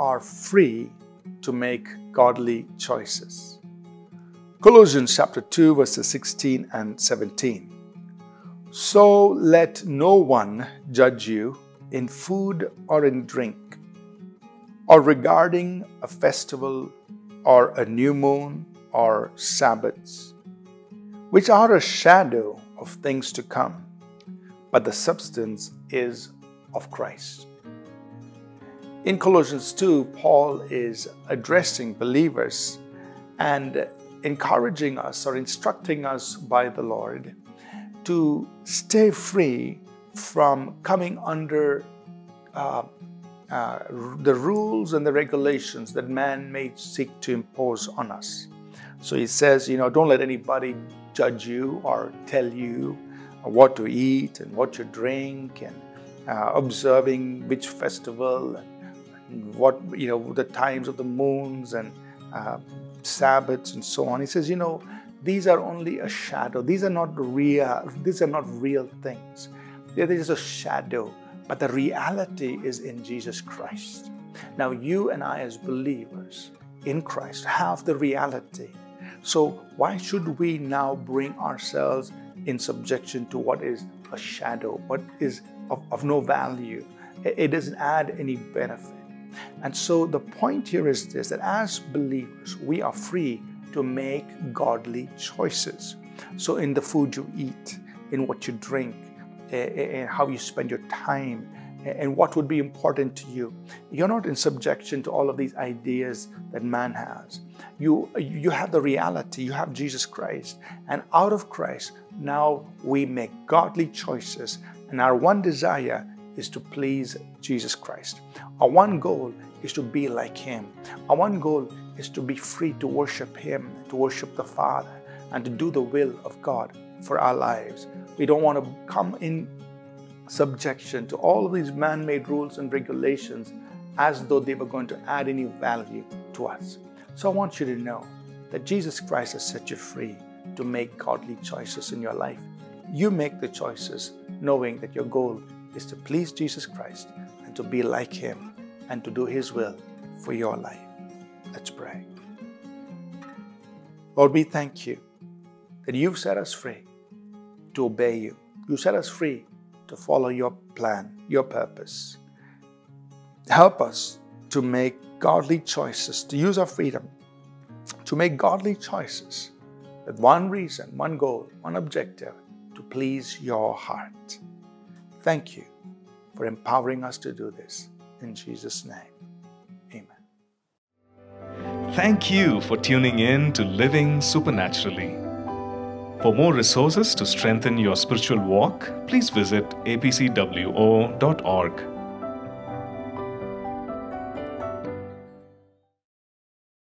are free to make godly choices. Colossians chapter 2, verses 16 and 17. So let no one judge you in food or in drink, or regarding a festival or a new moon or Sabbaths, which are a shadow of things to come, but the substance is of Christ. In Colossians 2, Paul is addressing believers and encouraging us or instructing us by the Lord to stay free from coming under the rules and the regulations that man may seek to impose on us. So he says, you know, don't let anybody judge you or tell you what to eat and what to drink, and observing which festival and what, you know, the times of the moons and Sabbaths and so on. He says, you know, these are only a shadow. These are not real things. There is a shadow, but the reality is in Jesus Christ. Now you and I as believers in Christ have the reality. So why should we now bring ourselves in subjection to what is a shadow, what is of no value? It doesn't add any benefit. And so the point here is this, that as believers, we are free to make godly choices. So in the food you eat, in what you drink, in how you spend your time, and what would be important to you. You're not in subjection to all of these ideas that man has. You have the reality, you have Jesus Christ, and out of Christ, now we make godly choices, and our one desire is to please Jesus Christ. Our one goal is to be like Him. Our one goal is to be free to worship Him, to worship the Father, and to do the will of God for our lives. We don't want to come in subjection to all of these man-made rules and regulations as though they were going to add any value to us. So I want you to know that Jesus Christ has set you free to make godly choices in your life. You make the choices knowing that your goal is to please Jesus Christ and to be like Him and to do His will for your life. Let's pray. Lord, we thank You that You've set us free to obey You. You set us free to follow Your plan, Your purpose. Help us to make godly choices, to use our freedom, to make godly choices with one reason, one goal, one objective, to please Your heart. Thank You for empowering us to do this. In Jesus' name, amen. Thank you for tuning in to Living Supernaturally. For more resources to strengthen your spiritual walk, please visit apcwo.org.